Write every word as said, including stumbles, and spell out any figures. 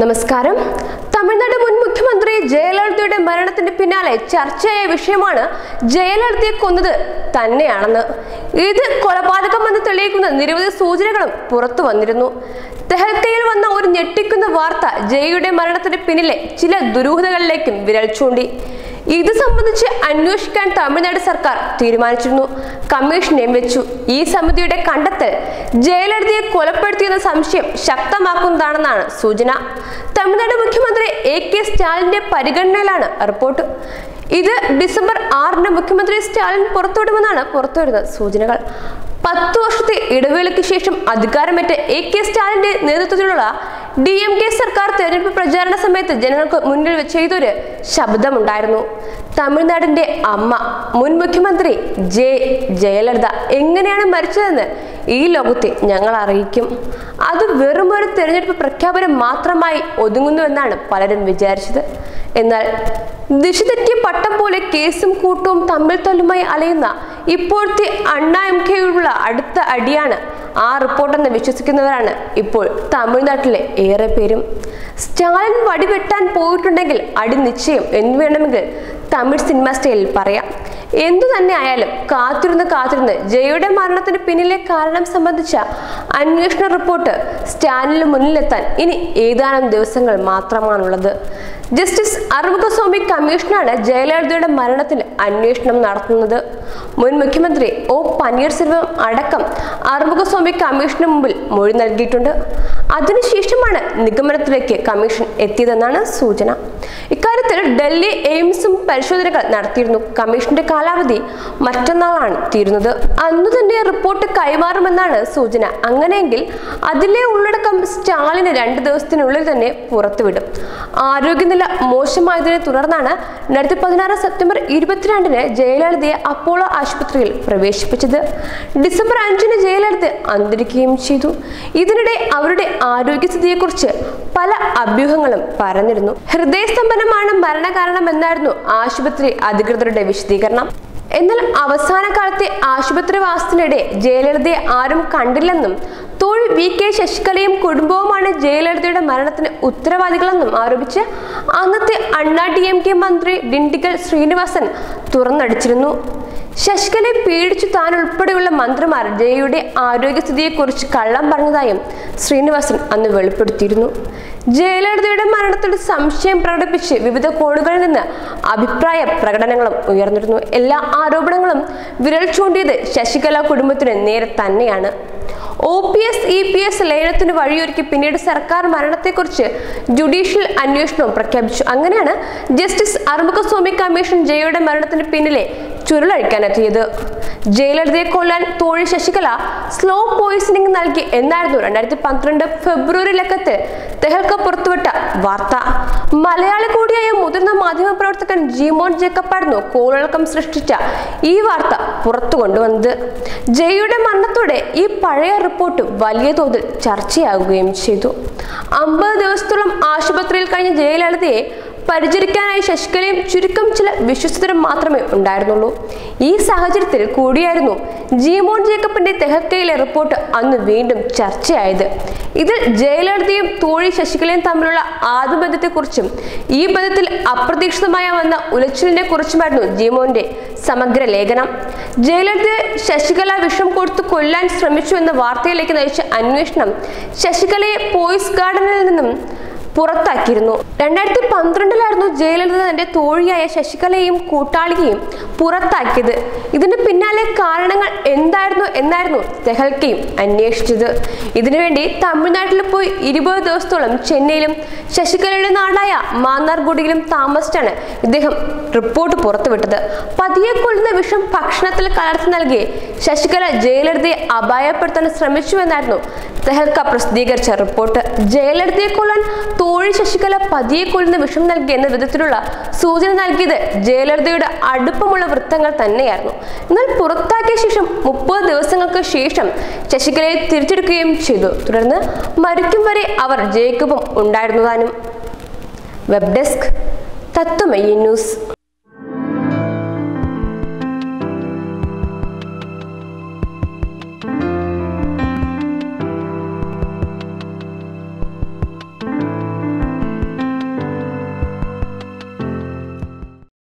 നമസ്കാരം. തമിഴ്നാട് മുൻ മുഖ്യമന്ത്രി ജയലളിതയുടെ മരണത്തിന്റെ പിന്നാലെ ചർച്ചയായ വിഷയമാണ് ജയലളിതയെ കൊന്നത് തന്നെയാണെന്ന്. ഇത് കൊലപാതകമെന്ന് തെളിയിക്കുന്ന നിരവധി സൂചനകളും പുറത്തു വന്നിരുന്നു. തെഹൽക്കയിൽ വന്ന ഒരു ഞെട്ടിക്കുന്ന വാർത്ത ജയയുടെ മരണത്തിന് പിന്നിലെ ചില ദുരൂഹതകളിലേക്കും വിരൽ ചൂണ്ടി. ഇത് സംബന്ധിച്ച് അന്വേഷിക്കാൻ തമിഴ്നാട് സർക്കാർ തീരുമാനിച്ചിരുന്നു, കമ്മീഷൻ നിയമിച്ചു. ഈ സമിതിയുടെ കണ്ടെത്തൽ ജയലളിതയെ കൊലപ്പെടുത്തിയെന്ന സംശയം ശക്തമാക്കുന്നതാണെന്നാണ് സൂചന. തമിഴ്നാട് മുഖ്യമന്ത്രി എ കെ സ്റ്റാലിന്റെ പരിഗണനയിലാണ് റിപ്പോർട്ട്. ഇത് ഡിസംബർ ആറിന് മുഖ്യമന്ത്രി സ്റ്റാലിൻ പുറത്തുവിടുമെന്നാണ് പുറത്തുവരുന്ന സൂചനകൾ. പത്തു വർഷത്തെ ഇടവേളയ്ക്ക് ശേഷം അധികാരമേറ്റ എ കെ സ്റ്റാലിന്റെ നേതൃത്വത്തിലുള്ള ഡി എം കെ സർക്കാർ തെരഞ്ഞെടുപ്പ് പ്രചാരണ സമയത്ത് ജനങ്ങൾക്ക് മുന്നിൽ വെച്ച് ചെയ്തൊരു ശബ്ദമുണ്ടായിരുന്നു. തമിഴ്നാടിന്റെ അമ്മ മുൻ മുഖ്യമന്ത്രി ജെ ജയലളിത എങ്ങനെയാണ് മരിച്ചതെന്ന് ഈ ലോകത്തെ ഞങ്ങൾ അറിയിക്കും. അത് വെറുമൊരു തെരഞ്ഞെടുപ്പ് പ്രഖ്യാപനം മാത്രമായി ഒതുങ്ങുന്നുവെന്നാണ് പലരും വിചാരിച്ചത്. എന്നാൽ ദിശ തെറ്റിയ പട്ടം പോലെ കേസും കൂട്ടവും തമ്മിൽ തല്ലുമായി അലയുന്ന ഇപ്പോഴത്തെ അണ്ണാ എം കെയുള്ള അടുത്ത അടിയാണ് ആ റിപ്പോർട്ടെന്ന് വിശ്വസിക്കുന്നവരാണ് ഇപ്പോൾ തമിഴ്നാട്ടിലെ ഏറെ പേരും. സ്റ്റാലിൻ വടിവെട്ടാൻ പോയിട്ടുണ്ടെങ്കിൽ അടി നിശ്ചയം എന്ന് വേണമെങ്കിൽ തമിഴ് സിനിമ സ്റ്റൈലിൽ പറയാം. എന്തു തന്നെ ആയാലും കാത്തിരുന്ന് കാത്തിരുന്ന് ജയയുടെ മരണത്തിന് പിന്നിലെ കാരണം സംബന്ധിച്ച അന്വേഷണ റിപ്പോർട്ട് സ്റ്റാലിന് മുന്നിലെത്താൻ ഇനി ഏതാനും ദിവസങ്ങൾ മാത്രമാണുള്ളത്. ജസ്റ്റിസ് അറുമുഖസ്വാമി കമ്മീഷനാണ് ജയലളിതയുടെ മരണത്തിൽ അന്വേഷണം നടത്തുന്നത്. മുൻ മുഖ്യമന്ത്രി ഒ പനീർസെൽവം അടക്കം അറുമുഖസ്വാമി കമ്മീഷന് മുമ്പിൽ മൊഴി നൽകിയിട്ടുണ്ട്. അതിനുശേഷമാണ് നിഗമനത്തിലേക്ക് കമ്മീഷൻ എത്തിയതെന്നാണ് സൂചന. ഇക്കാര്യത്തിൽ ഡൽഹി എയിംസും പരിശോധനകൾ നടത്തിയിരുന്നു. കമ്മീഷന്റെ കാലാവധി മറ്റന്നാളാണ് തീരുന്നത്. അന്നു തന്നെ റിപ്പോർട്ട് കൈമാറുമെന്നാണ് സൂചന. അങ്ങനെയെങ്കിൽ അതിലെ ഉള്ളടക്കം സ്റ്റാലിന് രണ്ട് ദിവസത്തിനുള്ളിൽ തന്നെ പുറത്തുവിടും. ആരോഗ്യനില മോശമായതിനെ തുടർന്നാണ് രണ്ടായിരത്തി പതിനാറ് സെപ്റ്റംബർ ഇരുപത്തിരണ്ടിന് ജയലളിതയെ അപ്പോളോ ആശുപത്രിയിൽ പ്രവേശിപ്പിച്ചത്. ഡിസംബർ അഞ്ചിന് ജയലളിത അന്തരിക്കുകയും ചെയ്തു. ഇതിനിടെ അവരുടെ ആരോഗ്യസ്ഥിതിയെക്കുറിച്ച് പല അഭ്യൂഹങ്ങളും പറഞ്ഞിരുന്നു. ഹൃദയസ്തംഭനമാണ് മരണകാരണം എന്നായിരുന്നു ആശുപത്രി അധികൃതരുടെ വിശദീകരണം. എന്നാൽ അവസാന കാലത്തെ ആശുപത്രിവാസത്തിനിടെ ജയലളിതയെ ആരും കണ്ടില്ലെന്നും തോഴി വി കെ ശശികലയും കുടുംബവുമാണ് ജയലളിതയുടെ മരണത്തിന് ഉത്തരവാദികളെന്നും ആരോപിച്ച് അന്നത്തെ അണ്ണാ ഡി എം കെ മന്ത്രി ഡിണ്ടിഗൽ ശ്രീനിവാസൻ തുറന്നടിച്ചിരുന്നു. ശശികലയെ പേടിച്ചു താൻ ഉൾപ്പെടെയുള്ള മന്ത്രിമാർ ജയയുടെ ആരോഗ്യസ്ഥിതിയെക്കുറിച്ച് കള്ളം പറഞ്ഞതായും ശ്രീനിവാസൻ അന്ന് വെളിപ്പെടുത്തിയിരുന്നു. ജയലളിതയുടെ മരണത്തിൽ സംശയം പ്രകടിപ്പിച്ച് വിവിധ കോണുകളിൽ നിന്ന് അഭിപ്രായ പ്രകടനങ്ങളും ഉയർന്നിരുന്നു. എല്ലാ ആരോപണങ്ങളും വിരൽ ചൂണ്ടിയത് ശശികല കുടുംബത്തിന് നേരെ തന്നെയാണ്. O P S E P S ലയനത്തിന് വഴിയൊരുക്കി പിന്നീട് സർക്കാർ മരണത്തെക്കുറിച്ച് ജുഡീഷ്യൽ അന്വേഷണവും പ്രഖ്യാപിച്ചു. അങ്ങനെയാണ് ജസ്റ്റിസ് അറുമുഖസ്വാമി കമ്മീഷൻ ജയയുടെ മരണത്തിന് പിന്നിലെ ചുരുളഴിക്കാനെത്തിയത്. ജയലളിതയെ കൊല്ലാൻ തോഴി ശശികല സ്ലോ പോയിസണിംഗ് നൽകി എന്നായിരുന്നു രണ്ടായിരത്തി പന്ത്രണ്ട് ഫെബ്രുവരി ലക്കത്ത് തെഹൽക്ക പുറത്തുവിട്ട വാർത്ത. മലയാളി കൂടിയായ മുതിർന്ന മാധ്യമപ്രവർത്തകൻ ജിമോൻ ജേക്കബായിരുന്നു കോളിളക്കം സൃഷ്ടിച്ച ഈ വാർത്ത പുറത്തു കൊണ്ടുവന്നത്. ജയയുടെ മരണത്തോടെ ഈ പഴയ റിപ്പോർട്ട് വലിയ തോതിൽ ചർച്ചയാകുകയും ചെയ്തു. അമ്പത് ദിവസത്തോളം ആശുപത്രിയിൽ കഴിഞ്ഞ ജയലളിതയെ പരിചരിക്കാനായി ശശികലയും ചുരുക്കം ചില വിശ്വസ്തരും മാത്രമേ ഉണ്ടായിരുന്നുള്ളൂ. ഈ സാഹചര്യത്തിൽ കൂടിയായിരുന്നു ജിമോൻ ജേക്കബിന്റെ തെഹക്കയിലെ റിപ്പോർട്ട് അന്ന് വീണ്ടും ചർച്ചയായത്. ഇതിൽ ജയലളിതയും തോഴി ശശികലയും തമ്മിലുള്ള ആത്മബന്ധത്തെക്കുറിച്ചും ഈ ബന്ധത്തിൽ അപ്രതീക്ഷിതമായ വന്ന ഉലച്ചിലിനെ കുറിച്ചുമായിരുന്നു ജിമോന്റെ സമഗ്ര ലേഖനം. ജയലളിതയെ ശശികല വിഷം കൊടുത്ത് കൊല്ലാൻ ശ്രമിച്ചു എന്ന വാർത്തയിലേക്ക് നയിച്ച അന്വേഷണം ശശികലയെ പോയിസ് ഗാർഡനിൽ നിന്നും പുറത്താക്കിയിരുന്നു. രണ്ടായിരത്തി പന്ത്രണ്ടിലായിരുന്നു ജയലളിത തന്റെ തോഴിയായ ശശികലയെയും കൂട്ടാളിയെയും പുറത്താക്കിയത്. ഇതിന് പിന്നാലെ കാരണങ്ങൾ എന്തായിരുന്നു എന്നായിരുന്നു തെഹൽക്കയും അന്വേഷിച്ചത്. ഇതിനുവേണ്ടി തമിഴ്നാട്ടിൽ പോയി ഇരുപത് ദിവസത്തോളം ചെന്നൈയിലും ശശികലയുടെ നാടായ മാന്നാർഗുഡിയിലും താമസിച്ചാണ് ഇദ്ദേഹം റിപ്പോർട്ട് പുറത്തുവിട്ടത്. പതിയെ കൊല്ലുന്ന വിഷം ഭക്ഷണത്തിൽ കലർത്തി നൽകി ശശികല ജയലളിതയെ അപായപ്പെടുത്താൻ ശ്രമിച്ചുവെന്നായിരുന്നു തെഹൽക്ക പ്രസിദ്ധീകരിച്ച റിപ്പോർട്ട്. ജയലളിതയെ കൊല്ലാൻ തോഴി ശശികല പതിയെ കൊല്ലുന്ന വിഷം നൽകി എന്ന വിധത്തിലുള്ള സൂചന നൽകിയത് ജയലളിതയുടെ അടുപ്പമുള്ള വൃത്തങ്ങൾ തന്നെയായിരുന്നു. എന്നാൽ പുറത്താക്കിയ ശേഷം മുപ്പത് ദിവസങ്ങൾക്ക് ശേഷം ശശികലയെ തിരിച്ചെടുക്കുകയും ചെയ്തു. തുടർന്ന് മരിക്കും വരെ അവർ ജയക്കൊപ്പം ഉണ്ടായിരുന്നതാനും. Web desk Tatwamayi news.